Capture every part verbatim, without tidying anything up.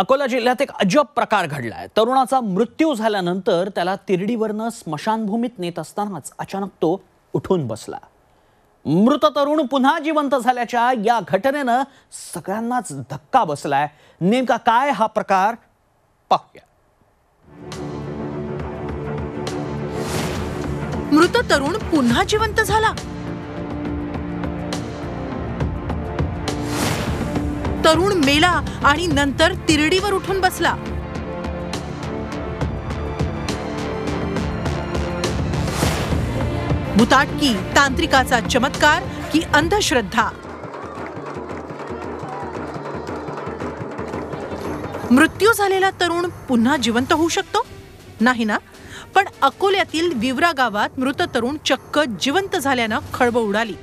अकोला जिल्ह्यात एक अजब प्रकार घडला आहे। तरुणाचा मृत्यू झाल्यानंतर त्याला तिरडीवरनं स्मशानभूमीत नेत असतानाच अचानक तो उठून बसला। मृत तरुण पुन्हा जिवंत झाल्याच्या या घटनेनं सगळ्यांनाच धक्का बसलाय। नेमका काय हा प्रकार पाहूया। मृत तरुण पुन्हा जिवंत झाला। तरुण मेला आणि नंतर तिरडीवर उठून बसला। भुताटकी, तांत्रिकाचा चमत्कार की अंधश्रद्धा। मृत्यू झालेला तरुण पुन्हा जिवंत होऊ शकतो? नाही ना। पण अकोल्यातील विवरा गावात मृत तरुण चक्क जिवंत झाल्यानं खळबळ उडाली।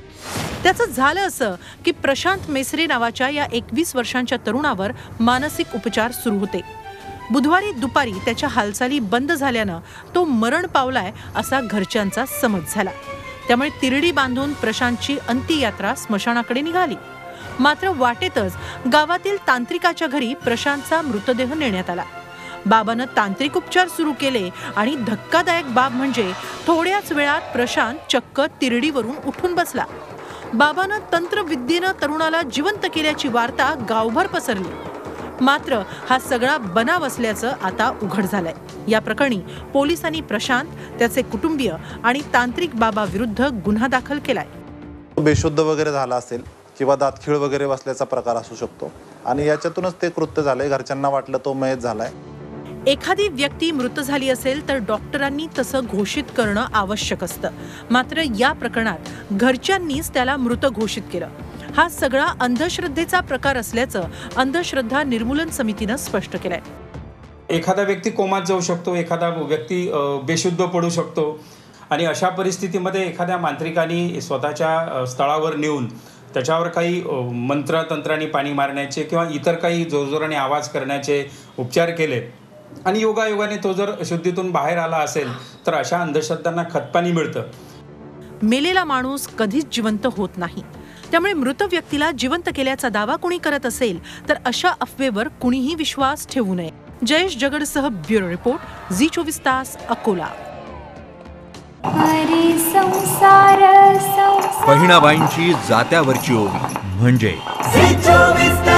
त्याचं झालं असं की प्रशांत मेसरे नावाच्या या एकवीस वर्षांच्या तरुणावर मानसिक उपचार सुरू होते। बुधवारी दुपारी त्याच्या हालचाली बंद झाल्यानं तो मरण पावलाय असा घरच्यांचा समज झाला। त्यामुळे तिरडी बांधून प्रशांतची अंत्ययात्रा स्मशानाकडे निघाली। मात्र वाटेतच गावातील तांत्रिकाच्या घरी प्रशांतचा मृतदेह नेण्यात आला। बाबानं तांत्रिक उपचार सुरू केले आणि धक्कादायक बाब म्हणजे थोड्याच वेळात प्रशांत चक्क तिरडीवरून उठून बसला। बाबानं तंत्रविद्येनं तरुणाला जिवंत केल्याची वार्ता गावभर पसरली। मात्र हा सगळा बनाव असल्याचं आता उघड झालंय। या प्रकरणी पोलिसांनी प्रशांत, त्याचे कुटुंबीय आणि तांत्रिक बाबा विरुद्ध गुन्हा दाखल केलाय। बेशुद्ध वगैरे झाला असेल किंवा दातखिळ वगैरे बसल्याचा प्रकार असू शकतो आणि याच्यातूनच ते कृत्य झालंय। घरच्यांना वाटलं तो मयत झालाय। एखादी व्यक्ती मृत झाली असेल तर डॉक्टरांनी तसं घोषित करणं आवश्यक असतं। मात्र या प्रकरणात घरच्यांनीच त्याला मृत घोषित केलं। हा सगळा अंधश्रद्धेचा प्रकार असल्याचं अंधश्रद्धा निर्मूलन समितीनं स्पष्ट केलंय। एखादा व्यक्ती कोमात जाऊ शकतो, एखादा व्यक्ती बेशुद्ध पडू शकतो आणि अशा परिस्थितीमध्ये एखाद्या मांत्रिकाने स्वतःच्या स्थळावर नेऊन त्याच्यावर काही मंत्र तंत्रांनी पाणी मारण्याचे किंवा इतर काही जोरजोराने आवाज करण्याचे उपचार केले आणि योगायोगाने तो जर शुद्धीतून बाहेर आला असेल तर अशा अंधश्रद्धांना खतपाणी मिळतं। मेलेला माणूस कधीच जिवंत होत नाही। त्यामुळे मृत व्यक्तीला जिवंत केल्याचा दावा कोणी करत असेल तर अशा अफवेवर कुणीही विश्वास ठेवू नये। जयेश जगडसह ब्युरो रिपोर्ट, झी चोवीस तास, अकोला। बहिणाबाईंची जात्यावरची ओवी म्हणजे